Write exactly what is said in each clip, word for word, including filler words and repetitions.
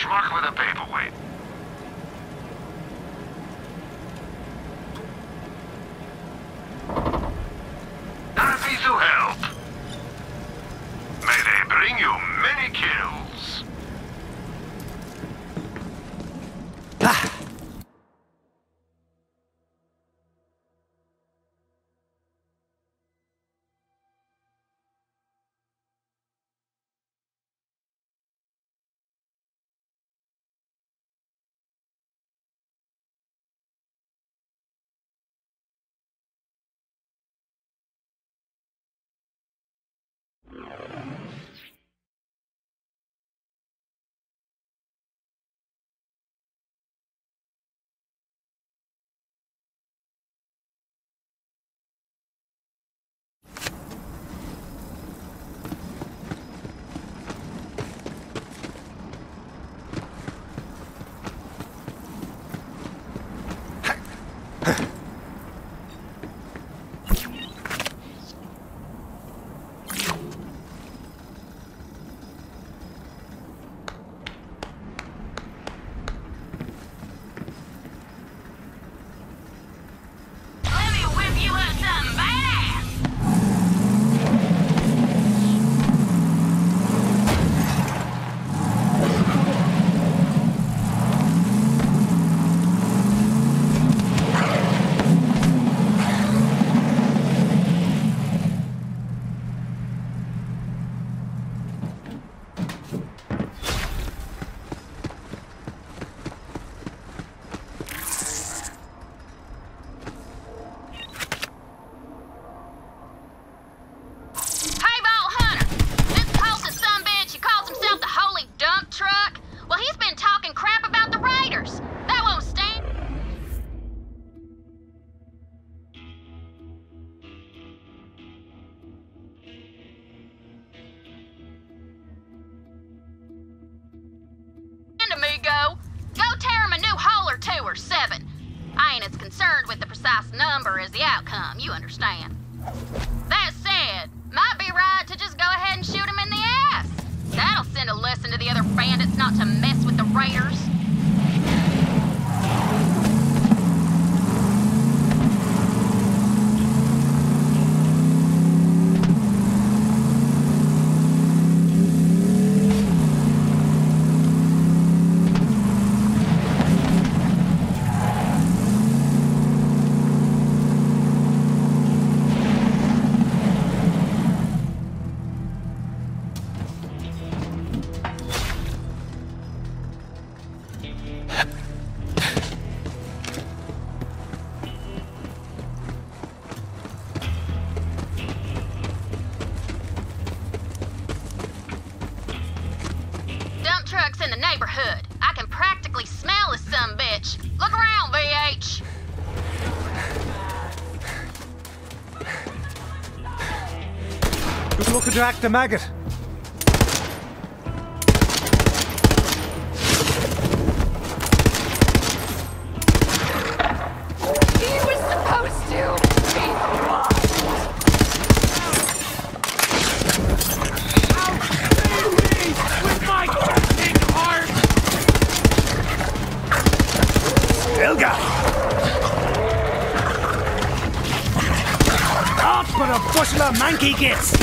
schmuck with a paperweight. Happy to help. May they bring you many kills. Ah. Go. Go tear him a new hole or two or seven. I ain't as concerned with the precise number as the outcome, you understand. That said, might be right to just go ahead and shoot him in the ass. That'll send a lesson to the other bandits not to mess with the raiders. In the neighborhood. I can practically smell this sumbitch. Look around, V H! Good luck to act the maggot. The monkey gets.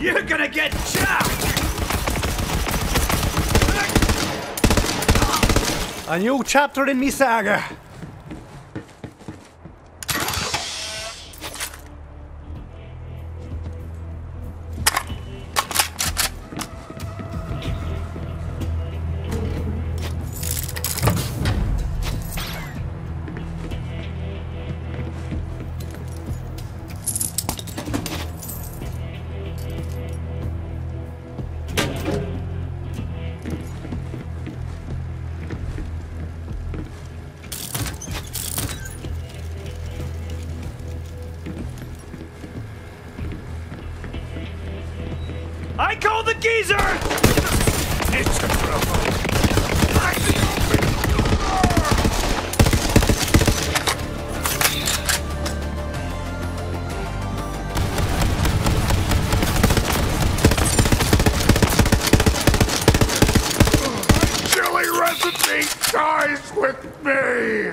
You're gonna get chopped! A new chapter in my saga! I call the geezer! It's a problem. My chili recipe dies with me!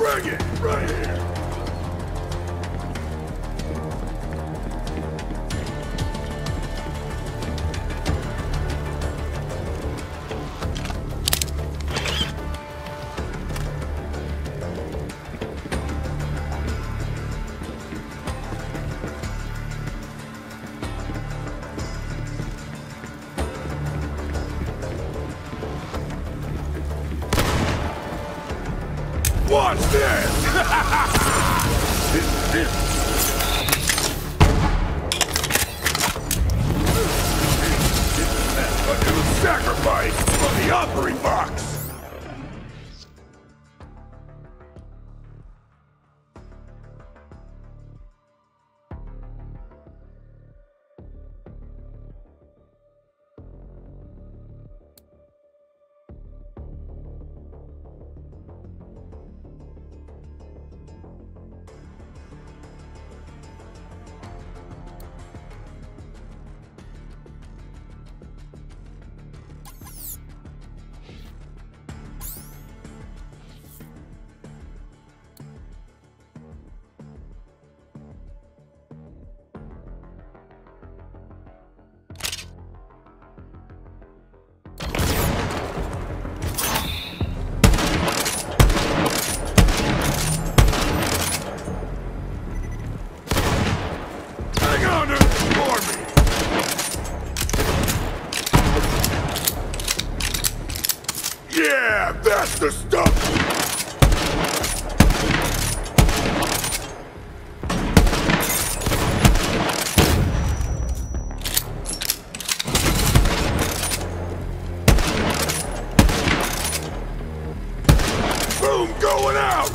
Bring it right here! Watch this! A new sacrifice from the offering box! Yeah, that's the stuff! going out!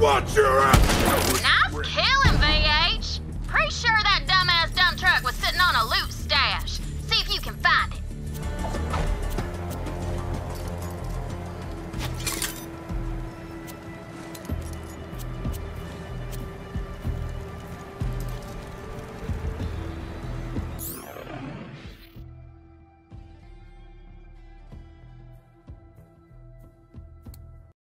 Watch your ass!